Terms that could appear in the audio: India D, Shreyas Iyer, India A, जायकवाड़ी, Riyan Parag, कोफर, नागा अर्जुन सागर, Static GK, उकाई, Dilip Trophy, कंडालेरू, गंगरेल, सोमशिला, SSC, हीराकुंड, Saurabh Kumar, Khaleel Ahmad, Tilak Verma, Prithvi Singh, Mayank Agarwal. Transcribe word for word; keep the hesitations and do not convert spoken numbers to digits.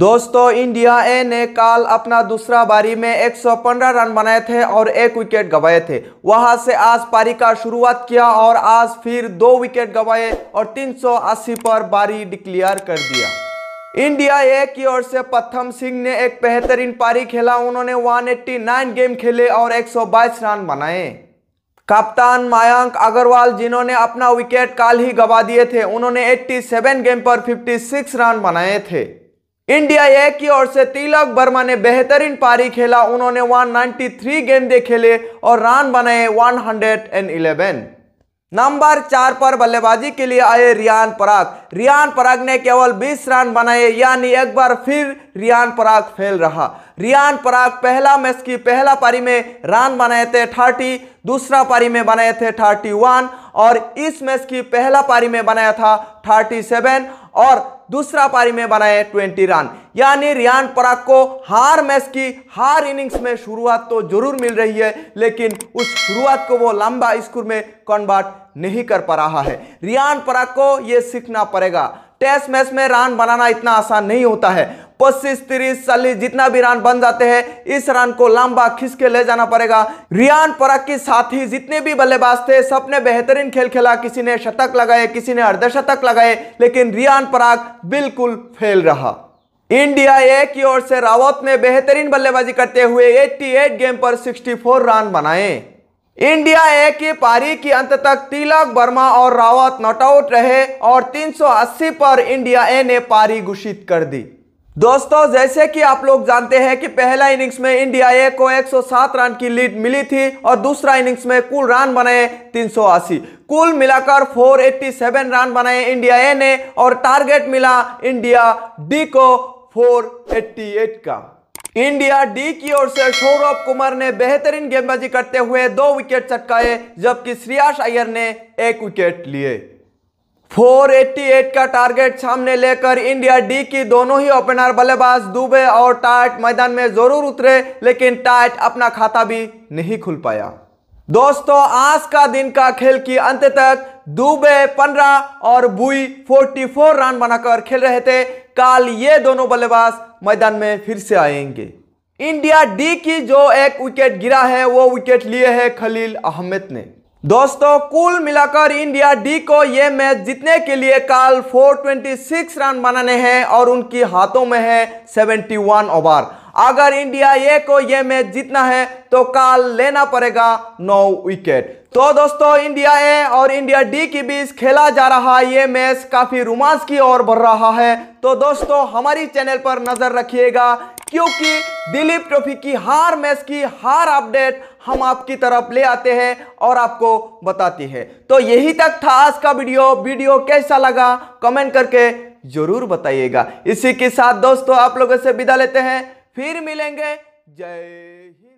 दोस्तों इंडिया ए ने कल अपना दूसरा बारी में एक सौ पंद्रह रन बनाए थे और एक विकेट गंवाए थे। वहां से आज पारी का शुरुआत किया और आज फिर दो विकेट गंवाए और तीन सौ अस्सी पर बारी डिक्लेयर कर दिया। इंडिया ए की ओर से प्रथम सिंह ने एक बेहतरीन पारी खेला। उन्होंने एक सौ नवासी गेम खेले और एक सौ बाईस रन बनाए। कप्तान मयंक अग्रवाल जिन्होंने अपना विकेट कल ही गंवा दिए थे, उन्होंने सत्तासी गेम पर छप्पन रन बनाए थे। इंडिया ए की ओर से तिलक वर्मा ने बेहतरीन पारी खेला। उन्होंने एक सौ तिरानवे गेम दे खेले और रन बनाए एक सौ ग्यारह। नंबर चार पर बल्लेबाजी के लिए आए रियान पराग। रियान पराग ने केवल बीस रन बनाए, यानी एक बार फिर रियान पराग फेल रहा। रियान पराग पहला मैच की पहला पारी में रन बनाए थे तीस, दूसरा पारी में बनाए थे इकतीस और इस मैच की पहला पारी में बनाया था सैंतीस और दूसरा पारी में बनाए बीस रन। यानी रियान पराग को हर मैच की हर इनिंग्स में शुरुआत तो जरूर मिल रही है, लेकिन उस शुरुआत को वो लंबा स्कोर में कन्वर्ट नहीं कर पा रहा है। रियान पराग को ये सीखना पड़ेगा, टेस्ट मैच में रन बनाना इतना आसान नहीं होता है। पच्चीस, तीस, चालीस जितना भी रन बन जाते हैं, इस रन को लंबा खींच के ले जाना पड़ेगा। रियान पराग के साथ ही जितने भी बल्लेबाज थे सबने बेहतरीन खेल खेला। किसी ने शतक लगाए, किसी ने अर्धशतक लगाए, लेकिन रियान पराग बिल्कुल फेल रहा। इंडिया ए की ओर से रावत ने बेहतरीन बल्लेबाजी करते हुए अठासी गेम पर चौंसठ रन बनाए। इंडिया ए की पारी की अंत तक तिलक वर्मा और रावत नॉट आउट रहे और तीन सौ अस्सी पर इंडिया ए ने पारी घोषित कर दी। दोस्तों जैसे कि आप लोग जानते हैं कि पहला इनिंग्स में इंडिया ए को एक सौ सात रन की लीड मिली थी और दूसरा इनिंग्स में कुल रन बनाए तीन सौ अस्सी। कुल मिलाकर चार सौ सत्तासी रन बनाए इंडिया ए ने और टारगेट मिला इंडिया डी को चार सौ अट्ठासी का। इंडिया डी की ओर से सौरभ कुमार ने बेहतरीन गेंदबाजी करते हुए दो विकेट चटकाए, जबकि श्रेयस अय्यर ने एक विकेट लिए। चार सौ अट्ठासी का टारगेट सामने लेकर इंडिया डी की दोनों ही ओपनर बल्लेबाज दुबे और टाइट मैदान में जरूर उतरे, लेकिन टाइट अपना खाता भी नहीं खुल पाया। दोस्तों आज का दिन का खेल की अंत तक दुबे पंद्रह और बुई चौवालीस रन बनाकर खेल रहे थे। कल ये दोनों बल्लेबाज मैदान में फिर से आएंगे। इंडिया डी की जो एक विकेट गिरा है वो विकेट लिए है खलील अहमद ने। दोस्तों कुल मिलाकर इंडिया डी को ये मैच जीतने के लिए कल चार सौ छब्बीस रन बनाने हैं और उनके हाथों में है इकहत्तर ओवर। अगर इंडिया ए को ये मैच जीतना है तो कल लेना पड़ेगा नौ विकेट। तो दोस्तों इंडिया ए और इंडिया डी के बीच खेला जा रहा ये मैच काफी रोमांच की ओर बढ़ रहा है। तो दोस्तों हमारी चैनल पर नजर रखिएगा, क्योंकि दिलीप ट्रॉफी की हर मैच की हर अपडेट हम आपकी तरफ ले आते हैं और आपको बताते हैं। तो यही तक था आज का वीडियो। वीडियो कैसा लगा कमेंट करके जरूर बताइएगा। इसी के साथ दोस्तों आप लोगों से विदा लेते हैं, फिर मिलेंगे। जय हिंद।